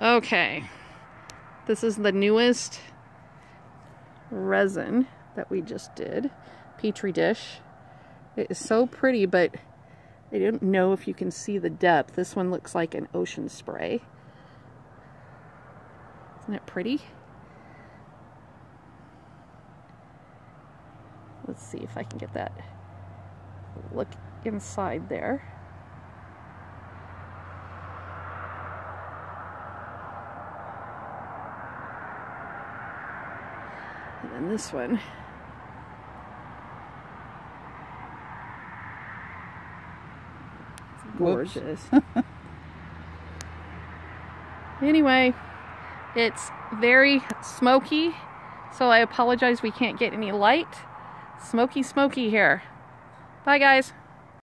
Okay, this is the newest resin that we just did, Petri dish. It is so pretty, but I don't know if you can see the depth. This one looks like an ocean spray. Isn't it pretty? Let's see if I can get that look inside there. And then this one. Gorgeous. Anyway, it's very smoky, so I apologize we can't get any light. Smoky, smoky here. Bye, guys.